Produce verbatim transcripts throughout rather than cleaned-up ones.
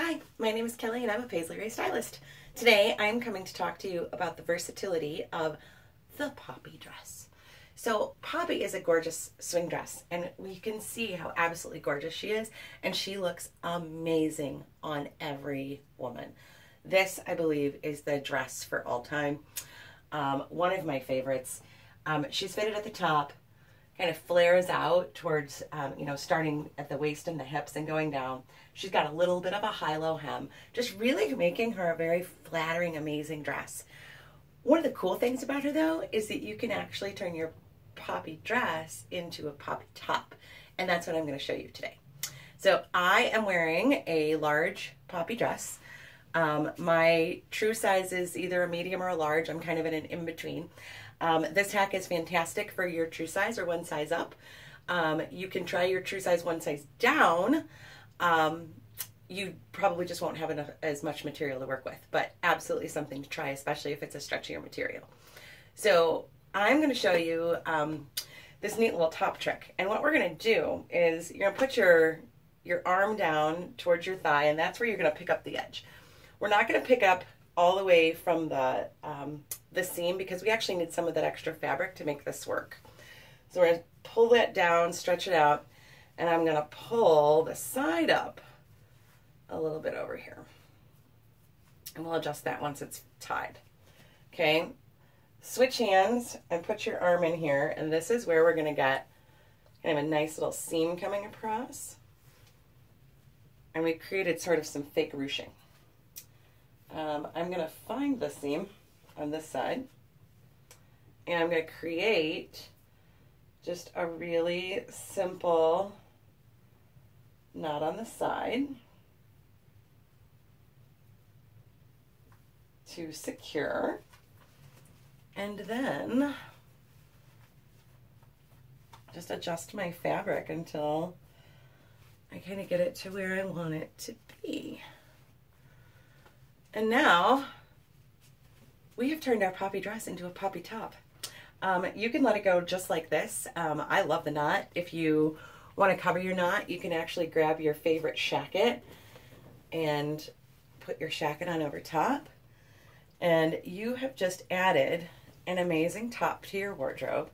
Hi, my name is Kelly and I'm a Paisley Raye stylist. Today I'm coming to talk to you about the versatility of the poppy dress. So Poppy is a gorgeous swing dress and we can see how absolutely gorgeous she is, and she looks amazing on every woman. This, I believe, is the dress for all time. Um, one of my favorites. Um, she's fitted at the top, kind of flares out towards, um, you know, starting at the waist and the hips and going down. She's got a little bit of a high-low hem, just really making her a very flattering, amazing dress. One of the cool things about her, though, is that you can actually turn your poppy dress into a poppy top, and that's what I'm going to show you today. So I am wearing a large poppy dress. Um, my true size is either a medium or a large. I'm kind of in an in-between. Um, this hack is fantastic for your true size or one size up. Um, you can try your true size one size down. Um, you probably just won't have enough, as much material to work with, but absolutely something to try, especially if it's a stretchier material. So I'm going to show you um, this neat little top trick. And what we're going to do is you're going to put your, your arm down towards your thigh, and that's where you're going to pick up the edge. We're not going to pick up all the way from the, um, the seam, because we actually need some of that extra fabric to make this work. So we're going to pull that down, stretch it out, and I'm going to pull the side up a little bit over here. And we'll adjust that once it's tied. Okay, switch hands and put your arm in here, and this is where we're going to get kind of a nice little seam coming across. And we created sort of some fake ruching. Um, I'm going to find the seam on this side, and I'm going to create just a really simple knot on the side to secure, and then just adjust my fabric until I kind of get it to where I want it to be. And now we have turned our poppy dress into a poppy top. Um, you can let it go just like this. Um, I love the knot. If you want to cover your knot, you can actually grab your favorite shacket and put your shacket on over top. And you have just added an amazing top to your wardrobe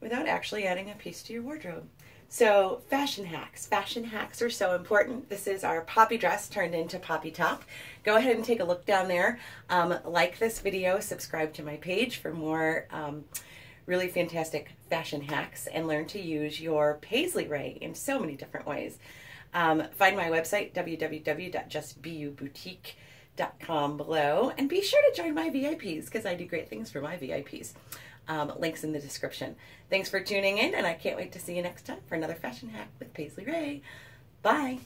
without actually adding a piece to your wardrobe. So fashion hacks. Fashion hacks are so important. This is our poppy dress turned into poppy top. Go ahead and take a look down there. Um, like this video, subscribe to my page for more um, really fantastic fashion hacks, and learn to use your Paisley Raye in so many different ways. Um, find my website, w w w dot just be you boutique dot com, below, and be sure to join my V I Ps, because I do great things for my V I Ps. Um, links in the description. Thanks for tuning in, and I can't wait to see you next time for another fashion hack with Paisley Raye. Bye!